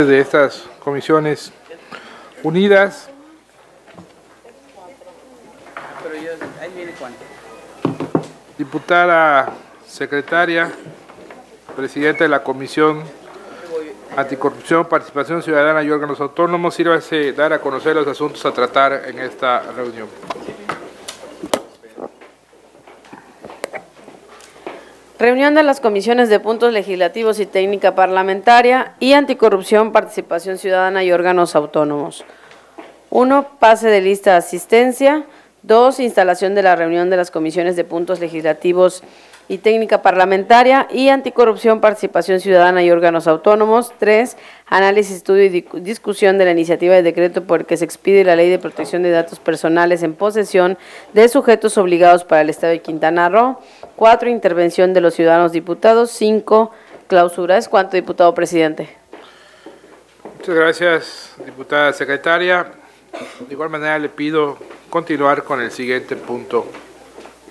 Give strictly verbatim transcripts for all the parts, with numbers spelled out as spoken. De estas comisiones unidas. Diputada secretaria, presidenta de la Comisión Anticorrupción, Participación Ciudadana y Órganos Autónomos, sírvase dar a conocer los asuntos a tratar en esta reunión. Reunión de las Comisiones de Puntos Legislativos y Técnica Parlamentaria y Anticorrupción, Participación Ciudadana y Órganos Autónomos. uno. Pase de lista de asistencia. dos. Instalación de la reunión de las Comisiones de Puntos Legislativos y Técnica Parlamentaria y Anticorrupción, Participación Ciudadana y Órganos Autónomos. tres. Análisis, estudio y discusión de la iniciativa de decreto por el que se expide la Ley de Protección de Datos Personales en posesión de sujetos obligados para el Estado de Quintana Roo. cuatro. Intervención de los ciudadanos diputados. cinco. Clausura. ¿Es cuánto, diputado presidente? Muchas gracias, diputada secretaria. De igual manera le pido continuar con el siguiente punto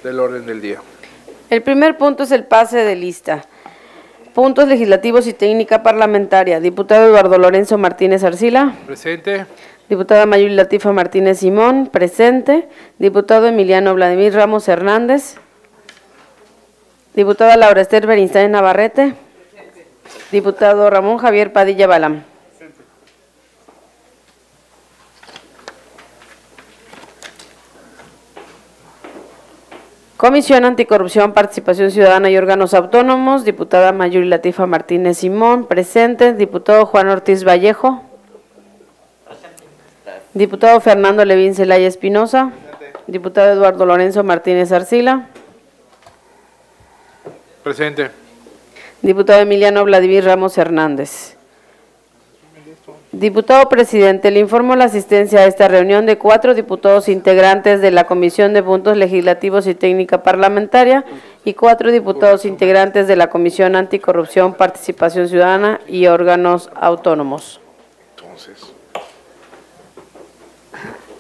del orden del día. El primer punto es el pase de lista. Puntos legislativos y técnica parlamentaria. Diputado Eduardo Lorenzo Martínez Arcila. Presente. Diputada Mayuri Latifa Martínez Simón. Presente. Diputado Emiliano Vladimir Ramos Hernández. Diputada Laura Esther Berinstein Navarrete. Presente. Diputado Ramón Javier Padilla Balam. Presente. Comisión Anticorrupción, Participación Ciudadana y Órganos Autónomos, diputada Mayuri Latifa Martínez Simón. Presente. Diputado Juan Ortiz Vallejo. Presente. Diputado Fernando Levín Celaya Espinosa. Presente. Diputado Eduardo Lorenzo Martínez Arcila. Presente. Diputado Emiliano Vladimir Ramos Hernández. Diputado presidente, le informo la asistencia a esta reunión de cuatro diputados integrantes de la Comisión de Puntos Legislativos y Técnica Parlamentaria y cuatro diputados integrantes de la Comisión Anticorrupción, Participación Ciudadana y Órganos Autónomos. Entonces,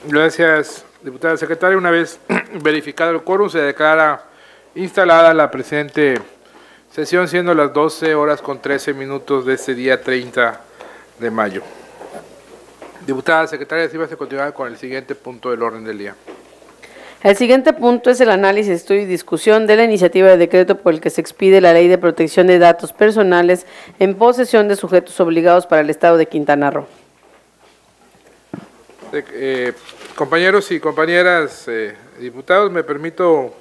gracias, diputada secretaria. Una vez verificado el quórum, se declara instalada la presente sesión, siendo las doce horas con trece minutos de este día treinta de mayo. Diputada secretaria, si vas a continuar con el siguiente punto del orden del día. El siguiente punto es el análisis, estudio y discusión de la iniciativa de decreto por el que se expide la Ley de Protección de Datos Personales en posesión de sujetos obligados para el Estado de Quintana Roo. Eh, compañeros y compañeras eh, diputados, me permito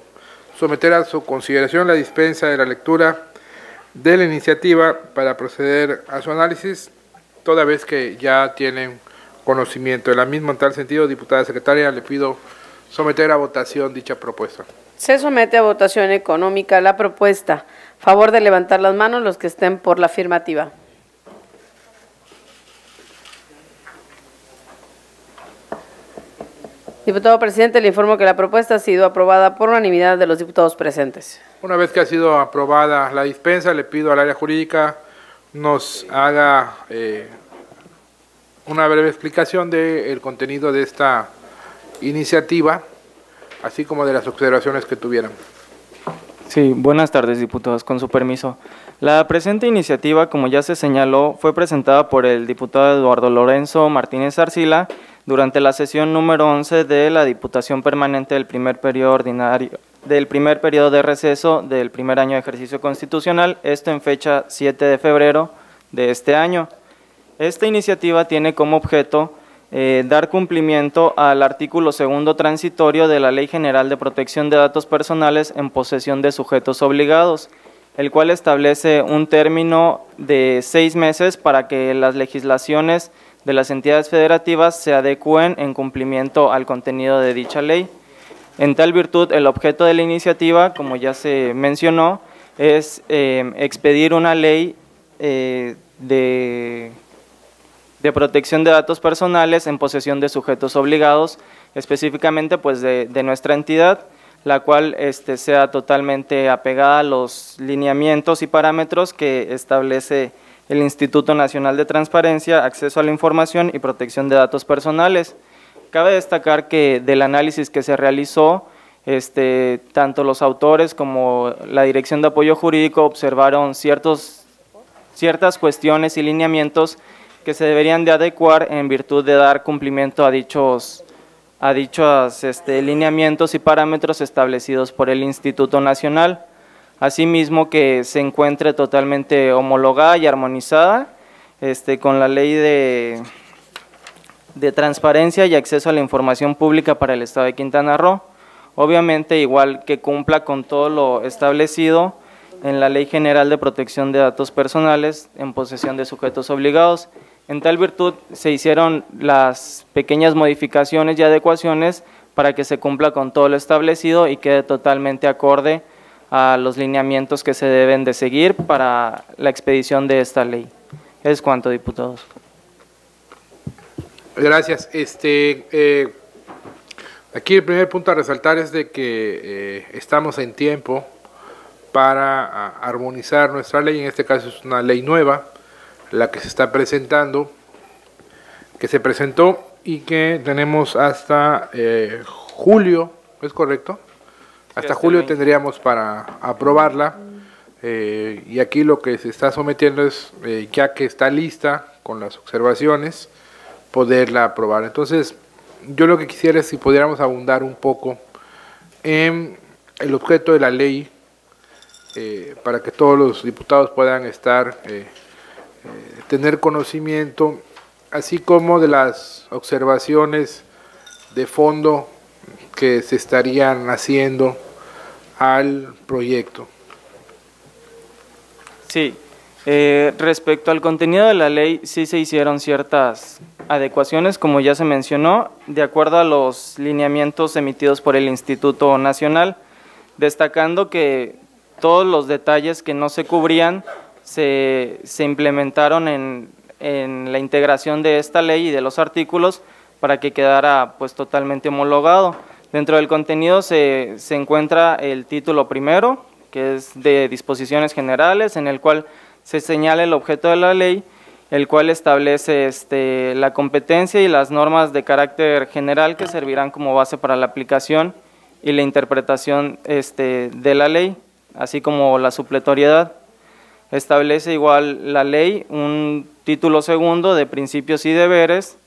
someter a su consideración la dispensa de la lectura de la iniciativa para proceder a su análisis, toda vez que ya tienen conocimiento de la misma. En tal sentido, diputada secretaria, le pido someter a votación dicha propuesta. Se somete a votación económica la propuesta. Favor de levantar las manos los que estén por la afirmativa. Diputado presidente, le informo que la propuesta ha sido aprobada por unanimidad de los diputados presentes. Una vez que ha sido aprobada la dispensa, le pido al área jurídica nos haga eh, una breve explicación del contenido de esta iniciativa, así como de las observaciones que tuvieran. Sí, buenas tardes, diputados, con su permiso. La presente iniciativa, como ya se señaló, fue presentada por el diputado Eduardo Lorenzo Martínez Arcila durante la sesión número once de la Diputación Permanente del primer periodo ordinario, del primer periodo de receso del primer año de ejercicio constitucional, esto en fecha siete de febrero de este año. Esta iniciativa tiene como objeto eh, dar cumplimiento al artículo segundo transitorio de la Ley General de Protección de Datos Personales en posesión de sujetos obligados, el cual establece un término de seis meses para que las legislaciones de las entidades federativas se adecúen en cumplimiento al contenido de dicha ley. En tal virtud, el objeto de la iniciativa, como ya se mencionó, es eh, expedir una ley eh, de, de protección de datos personales en posesión de sujetos obligados, específicamente pues, de, de nuestra entidad, la cual este, sea totalmente apegada a los lineamientos y parámetros que establece el Instituto Nacional de Transparencia, Acceso a la Información y Protección de Datos Personales. Cabe destacar que del análisis que se realizó, este, tanto los autores como la Dirección de Apoyo Jurídico observaron ciertos, ciertas cuestiones y lineamientos que se deberían de adecuar en virtud de dar cumplimiento a dichos, a dichos este, lineamientos y parámetros establecidos por el Instituto Nacional, asimismo que se encuentre totalmente homologada y armonizada este, con la Ley de, de Transparencia y Acceso a la Información Pública para el Estado de Quintana Roo, obviamente igual que cumpla con todo lo establecido en la Ley General de Protección de Datos Personales en posesión de sujetos obligados. En tal virtud se hicieron las pequeñas modificaciones y adecuaciones para que se cumpla con todo lo establecido y quede totalmente acorde a los lineamientos que se deben de seguir para la expedición de esta ley. Es cuanto, diputados. Gracias. Este, eh, aquí el primer punto a resaltar es de que eh, estamos en tiempo para a, armonizar nuestra ley. En este caso es una ley nueva, la que se está presentando, que se presentó y que tenemos hasta eh, julio, ¿es correcto? Hasta julio tendríamos para aprobarla, eh, y aquí lo que se está sometiendo es, eh, ya que está lista con las observaciones, poderla aprobar. Entonces, yo lo que quisiera es si pudiéramos abundar un poco en el objeto de la ley, eh, para que todos los diputados puedan estar, eh, eh, tener conocimiento, así como de las observaciones de fondo que se estarían haciendo al proyecto. Sí, eh, respecto al contenido de la ley, sí se hicieron ciertas adecuaciones, como ya se mencionó, de acuerdo a los lineamientos emitidos por el Instituto Nacional, destacando que todos los detalles que no se cubrían se, se implementaron en, en la integración de esta ley y de los artículos para que quedara pues totalmente homologado. Dentro del contenido se, se encuentra el título primero, que es de disposiciones generales, en el cual se señala el objeto de la ley, el cual establece este, la competencia y las normas de carácter general que servirán como base para la aplicación y la interpretación este, de la ley, así como la supletoriedad. Establece igual la ley un título segundo de principios y deberes,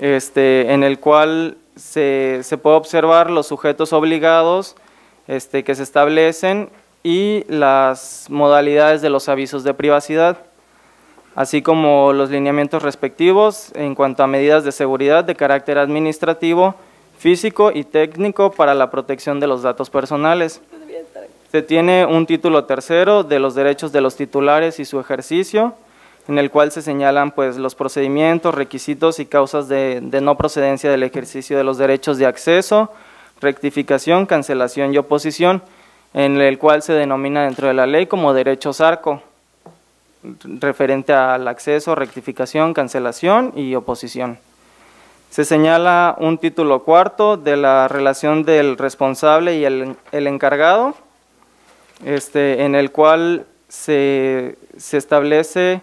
este, en el cual Se, se puede observar los sujetos obligados este, que se establecen y las modalidades de los avisos de privacidad, así como los lineamientos respectivos en cuanto a medidas de seguridad de carácter administrativo, físico y técnico para la protección de los datos personales. Se tiene un título tercero de los derechos de los titulares y su ejercicio, en el cual se señalan pues, los procedimientos, requisitos y causas de, de no procedencia del ejercicio de los derechos de acceso, rectificación, cancelación y oposición, en el cual se denomina dentro de la ley como derechos ARCO, referente al acceso, rectificación, cancelación y oposición. Se señala un título cuarto de la relación del responsable y el, el encargado, este, en el cual se, se establece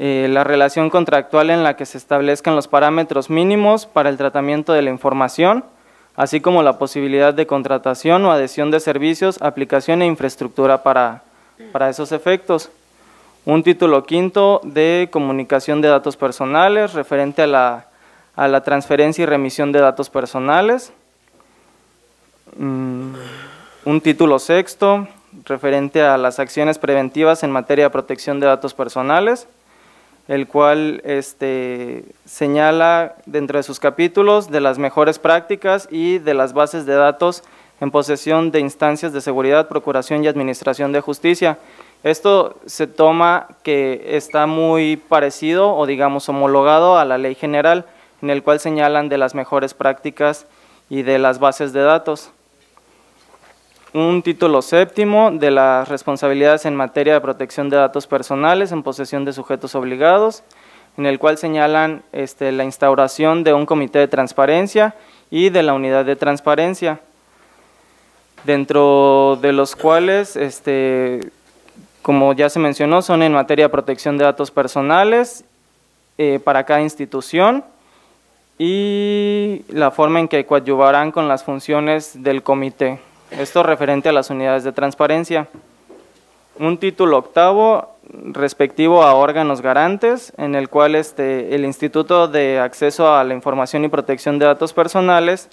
Eh, la relación contractual en la que se establezcan los parámetros mínimos para el tratamiento de la información, así como la posibilidad de contratación o adhesión de servicios, aplicación e infraestructura para, para esos efectos. Un título quinto de comunicación de datos personales, referente a la, a la transferencia y remisión de datos personales. Mm, un título sexto, referente a las acciones preventivas en materia de protección de datos personales, el cual este, señala dentro de sus capítulos de las mejores prácticas y de las bases de datos en posesión de instancias de seguridad, procuración y administración de justicia. Esto se toma que está muy parecido o digamos homologado a la Ley General, en el cual señalan de las mejores prácticas y de las bases de datos. Un título séptimo de las responsabilidades en materia de protección de datos personales en posesión de sujetos obligados, en el cual señalan este, la instauración de un comité de transparencia y de la unidad de transparencia, dentro de los cuales, este, como ya se mencionó, son en materia de protección de datos personales eh, para cada institución, y la forma en que coadyuvarán con las funciones del comité. Esto referente a las unidades de transparencia. un título octavo respectivo a órganos garantes, en el cual este, el Instituto de Acceso a la Información y Protección de Datos Personales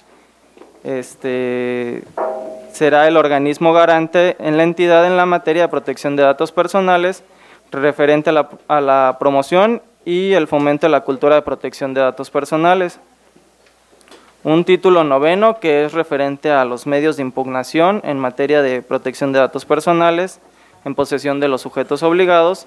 este, será el organismo garante en la entidad en la materia de protección de datos personales referente a la, a la promoción y el fomento de la cultura de protección de datos personales. Un título noveno que es referente a los medios de impugnación en materia de protección de datos personales en posesión de los sujetos obligados,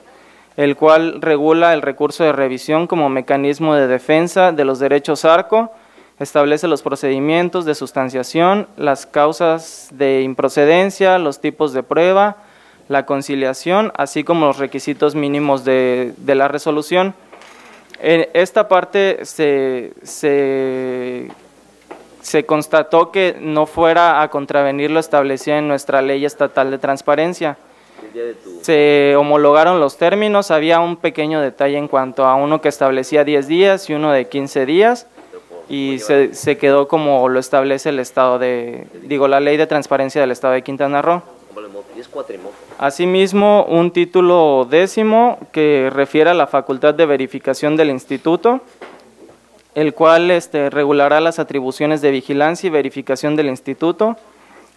el cual regula el recurso de revisión como mecanismo de defensa de los derechos ARCO, establece los procedimientos de sustanciación, las causas de improcedencia, los tipos de prueba, la conciliación, así como los requisitos mínimos de, de la resolución. En esta parte se, se, se constató que no fuera a contravenir lo establecido en nuestra Ley Estatal de Transparencia. Se homologaron los términos, había un pequeño detalle en cuanto a uno que establecía diez días y uno de quince días, y se, se quedó como lo establece el estado de, digo, la Ley de Transparencia del Estado de Quintana Roo. Asimismo, un título décimo que refiere a la facultad de verificación del instituto, el cual este, regulará las atribuciones de vigilancia y verificación del instituto,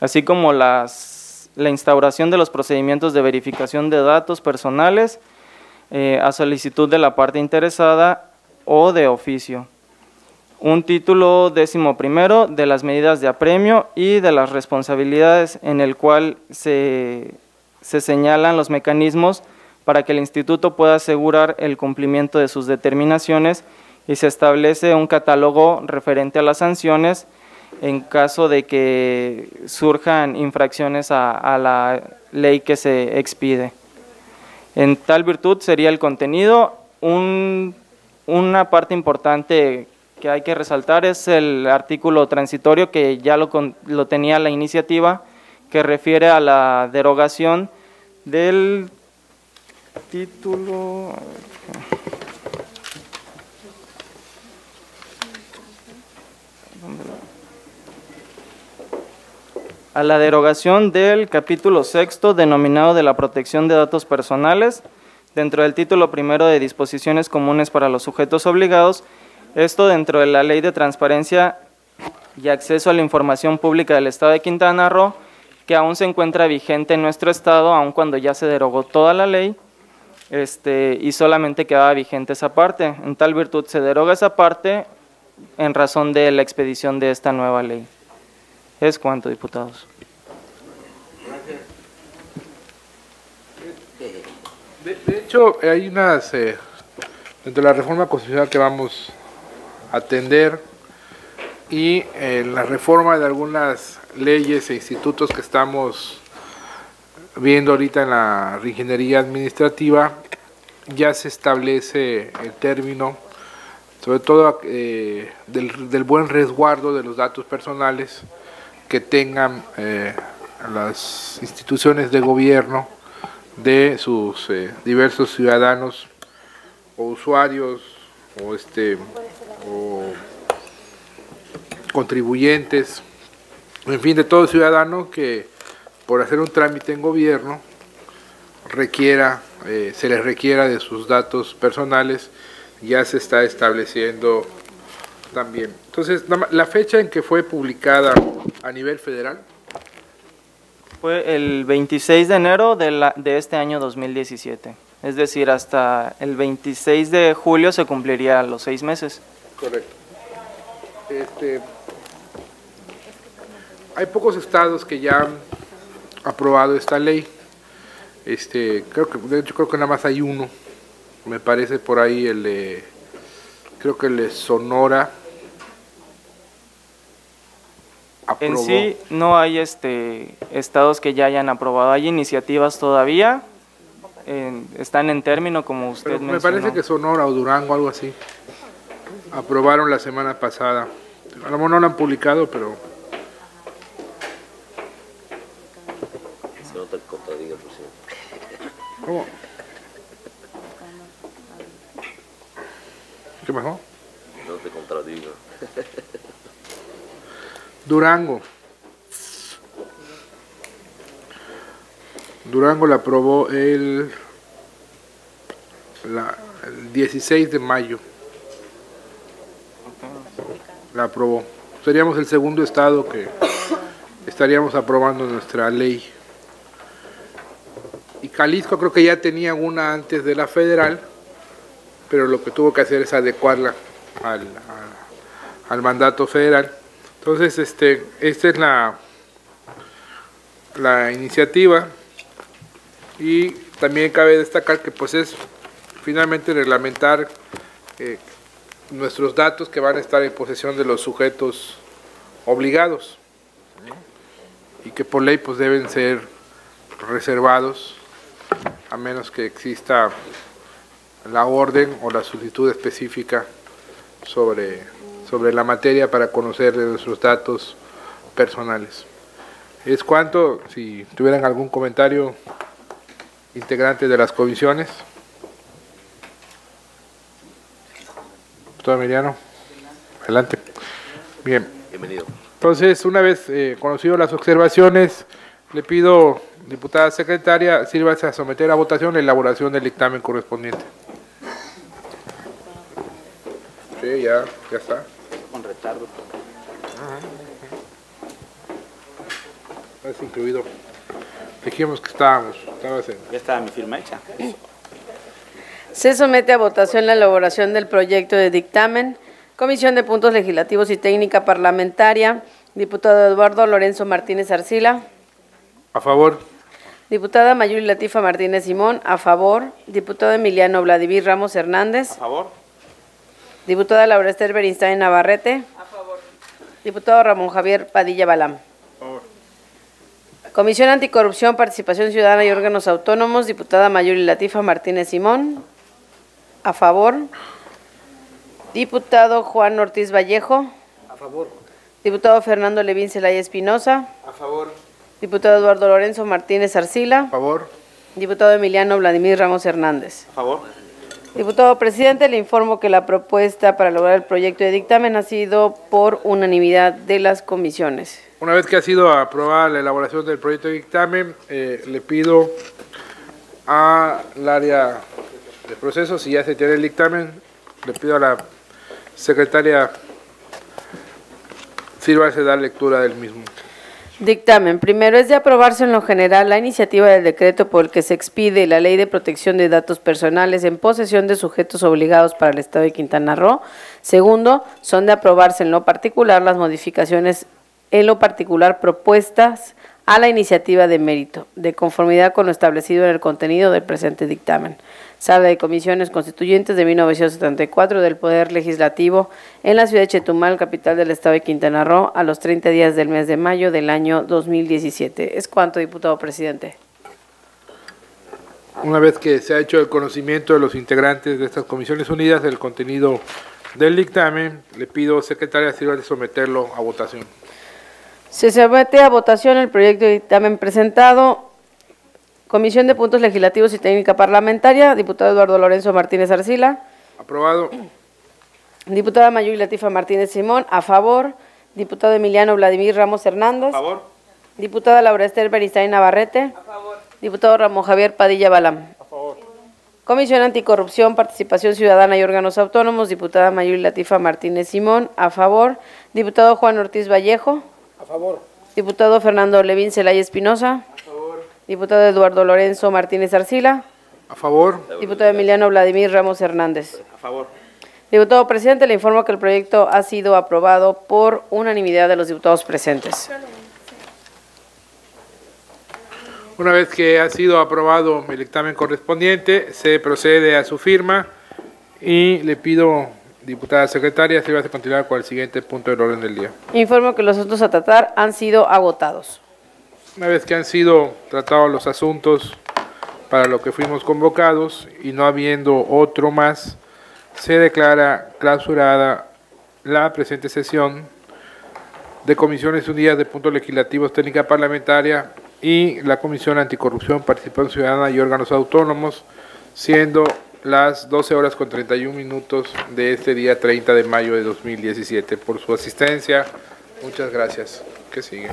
así como las la instauración de los procedimientos de verificación de datos personales eh, a solicitud de la parte interesada o de oficio. Un título décimo primero de las medidas de apremio y de las responsabilidades, en el cual se, se señalan los mecanismos para que el instituto pueda asegurar el cumplimiento de sus determinaciones, y se establece un catálogo referente a las sanciones en caso de que surjan infracciones a, a la ley que se expide. En tal virtud sería el contenido. Un, una parte importante que hay que resaltar es el artículo transitorio, que ya lo, lo tenía la iniciativa, que refiere a la derogación del título… a la derogación del capítulo sexto denominado de la protección de datos personales dentro del título primero de disposiciones comunes para los sujetos obligados, esto dentro de la Ley de Transparencia y Acceso a la Información Pública del Estado de Quintana Roo, que aún se encuentra vigente en nuestro estado, aun cuando ya se derogó toda la ley este, y solamente quedaba vigente esa parte. En tal virtud se deroga esa parte en razón de la expedición de esta nueva ley. ¿Es cuánto, diputados? De, de hecho, hay unas, eh, dentro de la reforma constitucional que vamos a atender y eh, la reforma de algunas leyes e institutos que estamos viendo ahorita en la reingeniería administrativa, ya se establece el término, sobre todo eh, del, del buen resguardo de los datos personales que tengan eh, las instituciones de gobierno de sus eh, diversos ciudadanos o usuarios o, este, o contribuyentes, en fin, de todo ciudadano que por hacer un trámite en gobierno requiera, eh, se les requiera de sus datos personales, ya se está estableciendo también. Entonces, la fecha en que fue publicada a nivel federal fue el veintiséis de enero de, la, de este año dos mil diecisiete, es decir, hasta el veintiséis de julio se cumpliría los seis meses. Correcto. Este, hay pocos estados que ya han aprobado esta ley, este, creo que, de hecho creo que nada más hay uno, me parece por ahí el de, creo que el de Sonora. En sí no hay este estados que ya hayan aprobado, hay iniciativas todavía, eh, están en término como usted Pero me mencionó. Parece que Sonora o Durango, algo así, aprobaron la semana pasada. A lo mejor no lo han publicado, pero… ¿Cómo? ¿Qué mejor? No te contradigo. Durango. Durango la aprobó el, la, el dieciséis de mayo. La aprobó. Seríamos el segundo estado que estaríamos aprobando nuestra ley. Y Jalisco creo que ya tenía una antes de la federal, pero lo que tuvo que hacer es adecuarla al, a, al mandato federal. Entonces, este, esta es la, la iniciativa. Y también cabe destacar que pues es finalmente reglamentar eh, nuestros datos que van a estar en posesión de los sujetos obligados y que por ley pues deben ser reservados a menos que exista la orden o la solicitud específica sobre, sobre la materia para conocer de nuestros datos personales. Es cuanto. Si tuvieran algún comentario, integrantes de las comisiones. Doctor Emiliano, adelante. Bien. Bienvenido. Entonces, una vez eh, conocido las observaciones, le pido, diputada secretaria, sírvase a someter a votación la elaboración del dictamen correspondiente. Sí, ya, ya está. Con retardo. Es incluido. Dijimos que estábamos. estábamos en... Ya estaba mi firma hecha. Se somete a votación la elaboración del proyecto de dictamen. Comisión de Puntos Legislativos y Técnica Parlamentaria. Diputado Eduardo Lorenzo Martínez Arcila. A favor. Diputada Mayuri Latifa Martínez Simón. A favor. Diputado Emiliano Vladimir Ramos Hernández. A favor. Diputada Laura Esther Berinstein Navarrete. A favor. Diputado Ramón Javier Padilla Balam. A favor. Comisión Anticorrupción, Participación Ciudadana y Órganos Autónomos, diputada Mayuri Latifa Martínez Simón. A favor. Diputado Juan Ortiz Vallejo. A favor. Diputado Fernando Levín Celaya Espinosa. A favor. Diputado Eduardo Lorenzo Martínez Arcila. A favor. Diputado Emiliano Vladimir Ramos Hernández. A favor. Diputado presidente, le informo que la propuesta para lograr el proyecto de dictamen ha sido por unanimidad de las comisiones. Una vez que ha sido aprobada la elaboración del proyecto de dictamen, eh, le pido al área de procesos, si ya se tiene el dictamen, le pido a la secretaria sírvase dar lectura del mismo. Dictamen. Primero, es de aprobarse en lo general la iniciativa del decreto por el que se expide la Ley de Protección de Datos Personales en posesión de sujetos obligados para el Estado de Quintana Roo. Segundo, son de aprobarse en lo particular las modificaciones en lo particular propuestas a la iniciativa de mérito, de conformidad con lo establecido en el contenido del presente dictamen. Sala de Comisiones Constituyentes de mil novecientos setenta y cuatro del Poder Legislativo en la ciudad de Chetumal, capital del Estado de Quintana Roo, a los treinta días del mes de mayo del año dos mil diecisiete. Es cuanto, diputado presidente. Una vez que se ha hecho el conocimiento de los integrantes de estas comisiones unidas del contenido del dictamen, le pido, secretaria, sirva de someterlo a votación. Se somete a votación el proyecto de dictamen presentado. Comisión de Puntos Legislativos y Técnica Parlamentaria, diputado Eduardo Lorenzo Martínez Arcila. Aprobado. Diputada Mayuri Latifa Martínez Simón, a favor. Diputado Emiliano Vladimir Ramos Hernández. A favor. Diputada Laura Esther Berinstein Navarrete. A favor. Diputado Ramón Javier Padilla Balam. A favor. Comisión Anticorrupción, Participación Ciudadana y Órganos Autónomos, diputada Mayuri Latifa Martínez Simón, a favor. Diputado Juan Ortiz Vallejo. A favor. Diputado Fernando Levín Celaya Espinosa. Diputado Eduardo Lorenzo Martínez Arcila. A favor. Diputado Emiliano Vladimir Ramos Hernández. A favor. Diputado presidente, le informo que el proyecto ha sido aprobado por unanimidad de los diputados presentes. Una vez que ha sido aprobado el dictamen correspondiente, se procede a su firma y le pido, diputada secretaria, si vas a continuar con el siguiente punto del orden del día. Informo que los asuntos a tratar han sido agotados. Una vez que han sido tratados los asuntos para lo que fuimos convocados y no habiendo otro más, se declara clausurada la presente sesión de Comisiones Unidas de Puntos Legislativos, Técnica Parlamentaria y la Comisión Anticorrupción, Participación Ciudadana y Órganos Autónomos, siendo las doce horas con treinta y un minutos de este día treinta de mayo de dos mil diecisiete. Por su asistencia, muchas gracias. ¿Qué sigue?